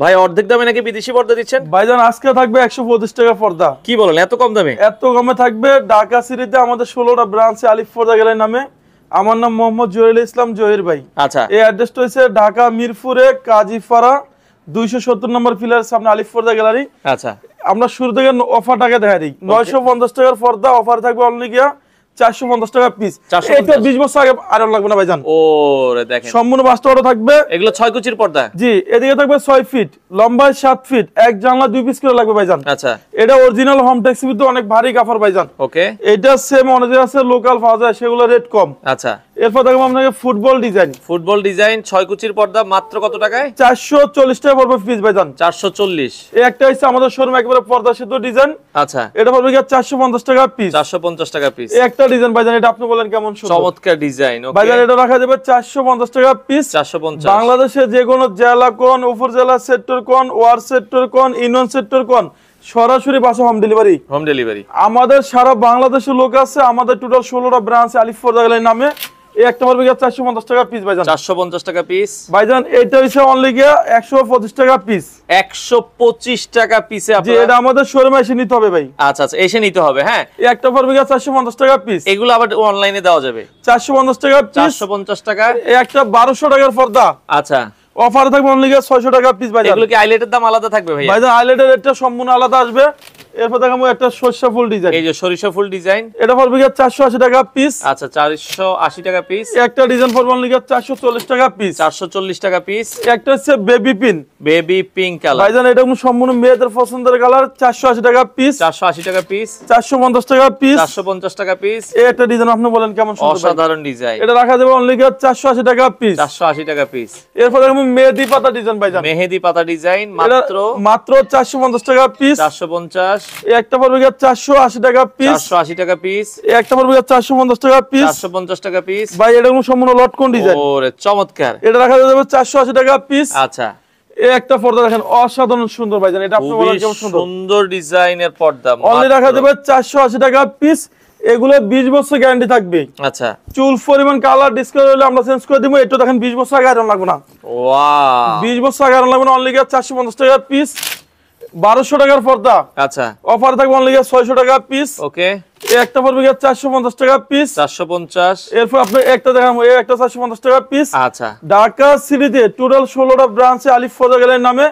ভাই অর্ধেক দামে নাকি বিদেশি পর্দা দিচ্ছেন ভাইজান? আজকে থাকবে 125 টাকা পর্দা। কি বলেন, এত কম দামে? এত কমে থাকবে ঢাকা সিটিতে আমাদের 16টা ব্রাঞ্চে আলিফ পর্দা গ্যালারি নামে। আমার নাম মোহাম্মদ জহিরুল ইসলাম জহির ভাই। আচ্ছা, এই অ্যাড্রেসটা হচ্ছে ঢাকা মিরপুরে কাজীপাড়া 270 নম্বর পিলার সামনে আলিফ পর্দা গ্যালারি। আচ্ছা, আমরা শুরু থেকে অফারটাকে দেখা দিই। 950 টাকার পর্দা অফার থাকবে অনলি গিয়া 450 টাকা পিস। এটা 20 বছর আগে আর লাগবে না ভাইজান। ওরে দেখেন, সম্পূর্ণ বাস্তবটা থাকবে। এগুলো 6 কুচির পর্দা। জি, এদিকে থাকবে 6 ফিট লম্বা, 7 ফিট, এক জানলা 2 পিস করে লাগবে ভাইজান। আচ্ছা, এটা অরিজিনাল হোম ট্যাক্সি বিদ্যুৎ অনেক ভারী কাপড় ভাইজান। ওকে, এটা সেম অনেক আছে লোকাল পাওয়া যায়, সেগুলো রেট কম। আচ্ছা, এরপর দেখব আপনাকে ফুটবল ডিজাইন। ফুটবল ডিজাইন 6 কুচির পর্দা মাত্র কত টাকায়? 440 টাকা পড়বে পিস ভাইজান। 440। এই একটা হইছে আমাদের শোরুম একেবারে পর্দা সেদ্ধ ডিজাইন। আচ্ছা, এটা পড়বে 450 টাকা পিস। 450 টাকা পিস। ডিজাইন ভাইজান, এটা আপনি বলেন কেমন চমৎকার ডিজাইন। ওকে ভাইজান, এটা রাখা যাবে 450 টাকা পিস। 450। বাংলাদেশে যে কোন জেলা কোন উপজেলা সেক্টর কোন ওয়ার সেক্টর কোন ইউনিয়ন সেক্টর কোন সরাসরি বাসে হোম ডেলিভারি। হোম ডেলিভারি আমাদের সারা বাংলাদেশে লোক আছে। আমাদের টোটাল 16টা ব্রাঞ্চ আলিফ পর্দা গ্যালারি নামে। একটা পড়বে 450 টাকা পিস ভাইজান। 450 টাকা পিস ভাইজান। এটা হইছে অনলি 125 টাকা পিস। 125 টাকা পিসে আপনি এটা আমাদের শোরুমে এসে নিতে হবে ভাই। আচ্ছা আচ্ছা, এসে নিতে হবে। হ্যাঁ, একটা পড়বে 450 টাকা পিস। এগুলো আবার অনলাইনে দেওয়া যাবে 450 টাকা পিস। 450 টাকা। এই একটা 1200 টাকার পর্দা। আচ্ছা, অফার থাকবে অনলি 600 টাকা পিস ভাইজান। এগুলো কি হাইলাইটের দাম আলাদা থাকবে ভাই? ভাইজান হাইলাইটের একটা সম্পূর্ণ আলাদা আসবে। এরপর দেখাবো একটা সরিষা ফুল ডিজাইন। এই যে সরিষা ফুল ডিজাইন, এটা পড়বে 480 টাকা পিস। আচ্ছা, 480 টাকা পিস। একটা ডিজাইন পড়বে অনলি 440 টাকা পিস। 440 টাকা পিস। একটা হচ্ছে baby pink, baby pink colour ভাইজান, এটা সম্পূর্ণ মেয়েদের পছন্দের কালার। 480 টাকা পিস। 480 টাকা পিস। 450 টাকা পিস। 450 টাকা পিস। এটা ডিজাইন আপনি বলেন কেমন সুন্দর, অসাধারণ ডিজাইন। এটা রাখা যাবে অনলি 480 টাকা পিস। 480 টাকা পিস। এরপর দেখাবো মেহেদি পাতা ডিজাইন ভাইজান। মেহেদি পাতা ডিজাইন মাত্র 450 টাকা পিস। 450। একটা পড়বে 480 টাকা পিস। 480 টাকা পিস। একটা পড়বে 450 টাকা পিস। 450 টাকা পিস ভাই, এটা সম্পূর্ণ লট কোন ডিজাইন। ওরে চমৎকার, এটা রাখা যাবে 480 টাকা পিস। আচ্ছা, এই একটা পর্দা দেখেন অসাধারণ সুন্দর ভাইজান, এটা আপনি বলেন কেমন সুন্দর, সুন্দর ডিজাইনের পর্দা। অনলি রাখা যাবে 480 টাকা পিস। এগুলো 20 বছর গ্যারান্টি থাকবে। আচ্ছা, চুল পরিমাণ কালার ডিসকাউন্ট হলে আমরা চেঞ্জ করে দিব। এটা দেখেন 20 বছর আয়রন লাগবে না। ওয়াও, 20 বছর আয়রন লাগবে না। অনলি 450 টাকা পিস। 1200 টাকার পর্দা। আচ্ছা, অফার থাকবে অনলি 600 টাকা পিস। ওকে, এই একটা পড়বে 450 টাকা পিস। 450। এরপর আপনি একটা দেখাম, এই একটা 450 টাকা পিস। আচ্ছা, ঢাকা সিটিতে টোটাল 16টা ব্রাঞ্চে আলিফ পর্দা গ্যালারি নামে।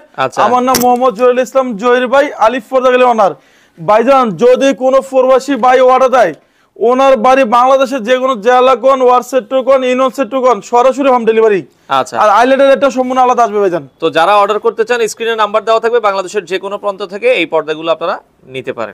আমার নাম মোহাম্মদ জহিরুল ইসলাম জহির ভাই, আলিফ পর্দা গ্যালারি ওনার। ভাইজান, যদি কোনো প্রবাসী ভাই অর্ডার দেয়, ওনার বাড়ি বাংলাদেশের যে কোনো জেলা কোন ওয়ার সেক্টর কোন ইউনিয়ন সেক্টর কোন সরাসরি হোম ডেলিভারি। আচ্ছা, আর আইল্যান্ডের একটা সম্পূর্ণ আলাদা আসবে ভাইজান। তো যারা অর্ডার করতে চান, স্ক্রিনে নাম্বার দেওয়া থাকবে। বাংলাদেশের যে কোনো প্রান্ত থেকে এই পর্দাগুলো আপনারা নিতে পারেন।